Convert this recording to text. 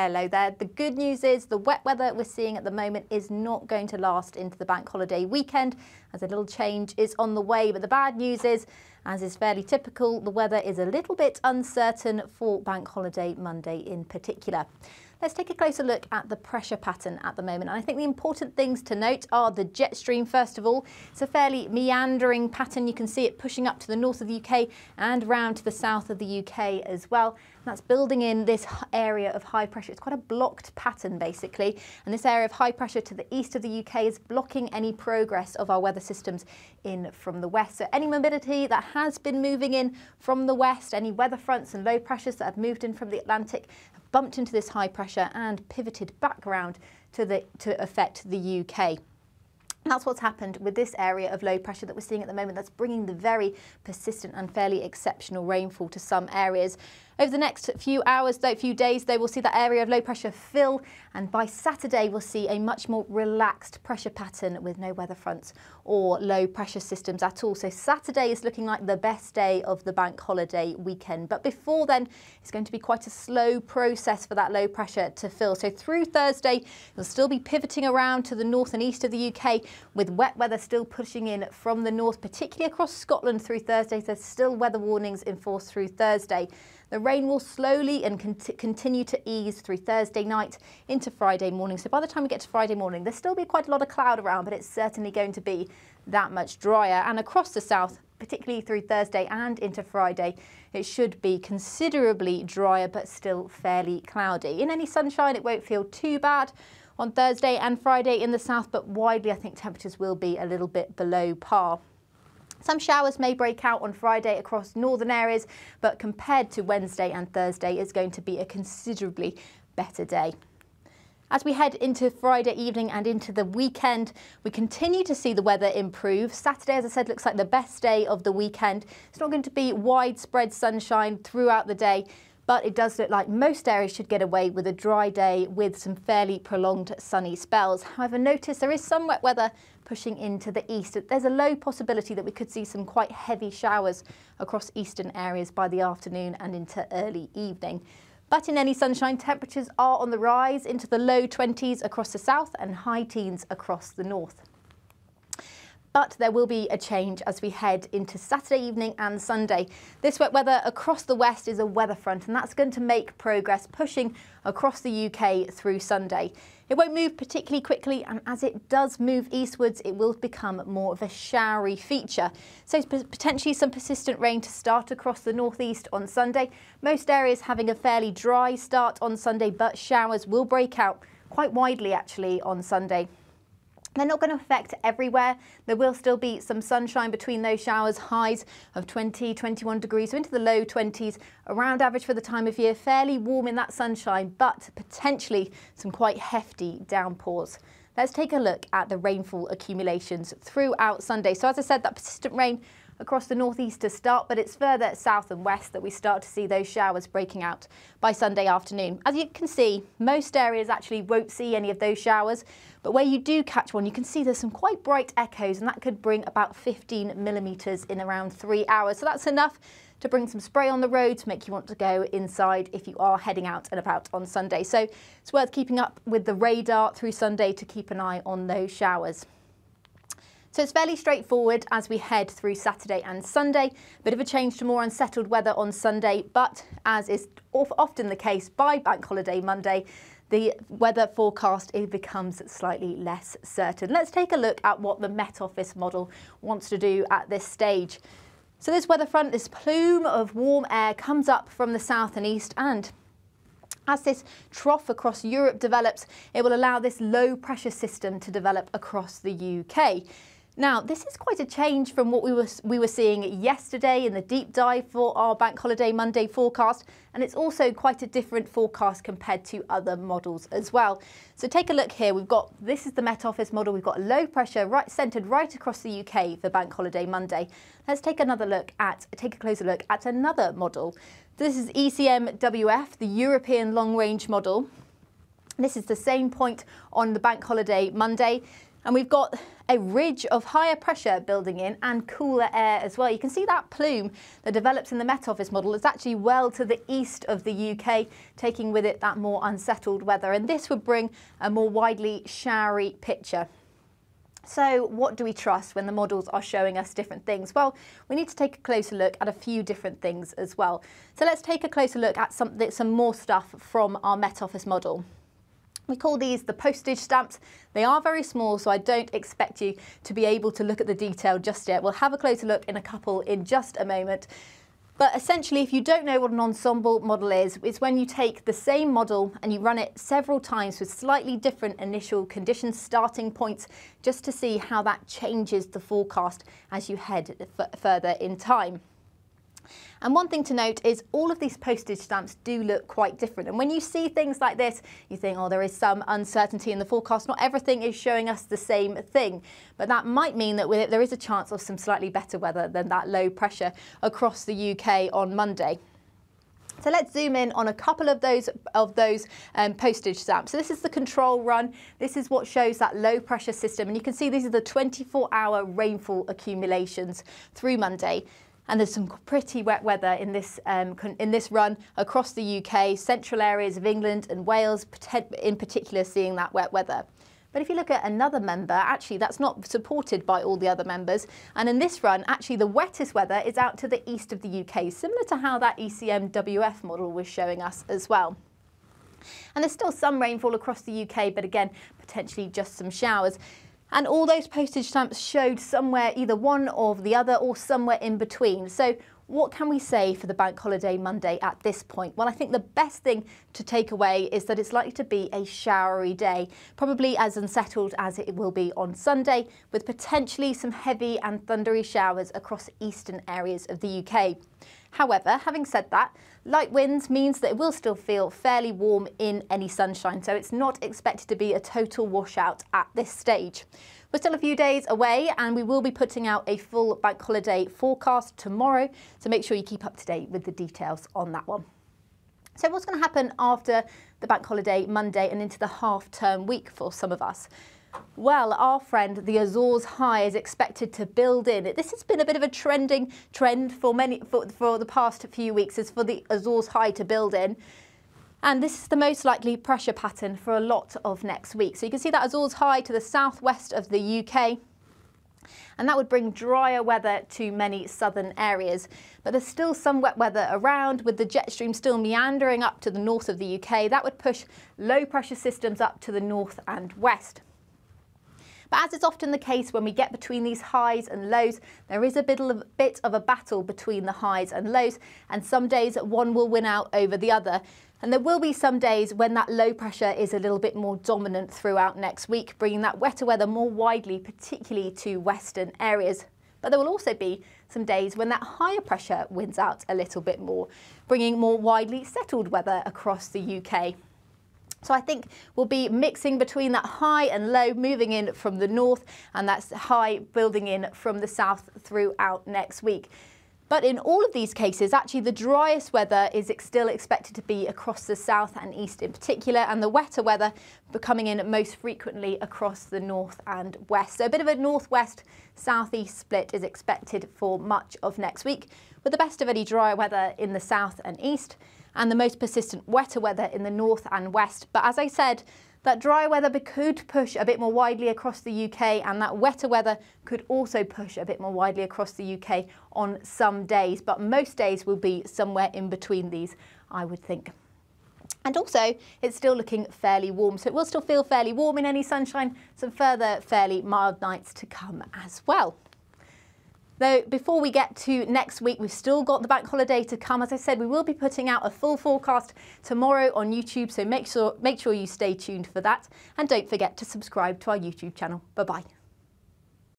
Hello there. The good news is the wet weather we're seeing at the moment is not going to last into the bank holiday weekend, as a little change is on the way. But the bad news is, as is fairly typical, the weather is a little bit uncertain for bank holiday Monday in particular. Let's take a closer look at the pressure pattern at the moment. And I think the important things to note are the jet stream, first of all. It's a fairly meandering pattern. You can see it pushing up to the north of the UK and round to the south of the UK as well. And that's building in this area of high pressure. It's quite a blocked pattern, basically. And this area of high pressure to the east of the UK is blocking any progress of our weather systems in from the west. So any mobility that has been moving in from the west, any weather fronts and low pressures that have moved in from the Atlantic, have bumped into this high pressure and pivoted back round to affect the UK. That's what's happened with this area of low pressure that we're seeing at the moment. That's bringing the very persistent and fairly exceptional rainfall to some areas. Over the next few hours, though, few days, though, we'll see that area of low pressure fill, and by Saturday we'll see a much more relaxed pressure pattern with no weather fronts or low pressure systems at all. So Saturday is looking like the best day of the bank holiday weekend. But before then, it's going to be quite a slow process for that low pressure to fill. So through Thursday, you'll still be pivoting around to the north and east of the UK, with wet weather still pushing in from the north, particularly across Scotland through Thursday. There's still weather warnings in force through Thursday. The rain will slowly and continue to ease through Thursday night into Friday morning. So by the time we get to Friday morning, there'll still be quite a lot of cloud around, but it's certainly going to be that much drier. And across the south, particularly through Thursday and into Friday, it should be considerably drier, but still fairly cloudy. In any sunshine, it won't feel too bad on Thursday and Friday in the south, but widely I think temperatures will be a little bit below par. Some showers may break out on Friday across northern areas, but compared to Wednesday and Thursday, it's going to be a considerably better day. As we head into Friday evening and into the weekend, we continue to see the weather improve. Saturday, as I said, looks like the best day of the weekend. It's not going to be widespread sunshine throughout the day, but it does look like most areas should get away with a dry day with some fairly prolonged sunny spells. However, notice there is some wet weather pushing into the east. There's a low possibility that we could see some quite heavy showers across eastern areas by the afternoon and into early evening. But in any sunshine, temperatures are on the rise into the low 20s across the south and high teens across the north. But there will be a change as we head into Saturday evening and Sunday. This wet weather across the west is a weather front, and that's going to make progress pushing across the UK through Sunday. It won't move particularly quickly, and as it does move eastwards, it will become more of a showery feature. So potentially some persistent rain to start across the northeast on Sunday. Most areas having a fairly dry start on Sunday, but showers will break out quite widely actually on Sunday. They're not going to affect everywhere. There will still be some sunshine between those showers, highs of 20, 21 degrees, so into the low 20s, around average for the time of year, fairly warm in that sunshine, but potentially some quite hefty downpours. Let's take a look at the rainfall accumulations throughout Sunday. So as I said, that persistent rain across the northeast to start, but it's further south and west that we start to see those showers breaking out by Sunday afternoon. As you can see, most areas actually won't see any of those showers, but where you do catch one, you can see there's some quite bright echoes, and that could bring about 15 millimetres in around 3 hours. So that's enough to bring some spray on the road to make you want to go inside if you are heading out and about on Sunday. So it's worth keeping up with the radar through Sunday to keep an eye on those showers. So it's fairly straightforward as we head through Saturday and Sunday. Bit of a change to more unsettled weather on Sunday, but as is often the case by bank holiday Monday, the weather forecast, it becomes slightly less certain. Let's take a look at what the Met Office model wants to do at this stage. So this weather front, this plume of warm air comes up from the south and east, and as this trough across Europe develops, it will allow this low pressure system to develop across the UK. Now, this is quite a change from what we were seeing yesterday in the deep dive for our Bank Holiday Monday forecast, and it's also quite a different forecast compared to other models as well. So take a look here. We've got, this is the Met Office model. We've got low pressure centred right across the UK for Bank Holiday Monday. Let's take a closer look at another model. This is ECMWF, the European Long Range Model. This is the same point on the Bank Holiday Monday. And we've got a ridge of higher pressure building in and cooler air as well. You can see that plume that develops in the Met Office model is actually well to the east of the UK, taking with it that more unsettled weather. And this would bring a more widely showery picture. So what do we trust when the models are showing us different things? Well, we need to take a closer look at a few different things as well. So let's take a closer look at some more stuff from our Met Office model. We call these the postage stamps. They are very small, so I don't expect you to be able to look at the detail just yet. We'll have a closer look in a couple in just a moment. But essentially, if you don't know what an ensemble model is, it's when you take the same model and you run it several times with slightly different initial conditions, starting points, just to see how that changes the forecast as you head further in time. And one thing to note is all of these postage stamps do look quite different. And when you see things like this, you think, oh, there is some uncertainty in the forecast. Not everything is showing us the same thing. But that might mean that with it, there is a chance of some slightly better weather than that low pressure across the UK on Monday. So let's zoom in on a couple of those postage stamps. So this is the control run. This is what shows that low pressure system. And you can see these are the 24-hour rainfall accumulations through Monday. And there's some pretty wet weather in this run across the UK, central areas of England and Wales, in particular seeing that wet weather. But if you look at another member, actually that's not supported by all the other members. And in this run, actually the wettest weather is out to the east of the UK, similar to how that ECMWF model was showing us as well. And there's still some rainfall across the UK, but again, potentially just some showers. And all those postage stamps showed somewhere either one or the other or somewhere in between. So what can we say for the bank holiday Monday at this point? Well, I think the best thing to take away is that it's likely to be a showery day, probably as unsettled as it will be on Sunday, with potentially some heavy and thundery showers across eastern areas of the UK. However, having said that, light winds means that it will still feel fairly warm in any sunshine, so it's not expected to be a total washout at this stage. We're still a few days away and we will be putting out a full bank holiday forecast tomorrow, so make sure you keep up to date with the details on that one. So what's going to happen after the bank holiday Monday and into the half-term week for some of us? Well, our friend the Azores high is expected to build in. This has been a bit of a trending trend for the past few weeks, is for the Azores high to build in. And this is the most likely pressure pattern for a lot of next week. So you can see that Azores high to the southwest of the UK. And that would bring drier weather to many southern areas. But there's still some wet weather around, with the jet stream still meandering up to the north of the UK. That would push low pressure systems up to the north and west. But as is often the case when we get between these highs and lows, there is a bit of a battle between the highs and lows, and some days one will win out over the other. And there will be some days when that low pressure is a little bit more dominant throughout next week, bringing that wetter weather more widely, particularly to western areas. But there will also be some days when that higher pressure wins out a little bit more, bringing more widely settled weather across the UK. So I think we'll be mixing between that high and low, moving in from the north, and that's high building in from the south throughout next week. But in all of these cases, actually the driest weather is still expected to be across the south and east in particular, and the wetter weather coming in most frequently across the north and west. So a bit of a northwest-southeast split is expected for much of next week, with the best of any drier weather in the south and east, and the most persistent wetter weather in the north and west. But as I said, that dry weather could push a bit more widely across the UK, and that wetter weather could also push a bit more widely across the UK on some days, but most days will be somewhere in between these, I would think. And also, it's still looking fairly warm, so it will still feel fairly warm in any sunshine, some further fairly mild nights to come as well. Though before we get to next week, we've still got the bank holiday to come. As I said, we will be putting out a full forecast tomorrow on YouTube, so make sure you stay tuned for that. And don't forget to subscribe to our YouTube channel. Bye-bye.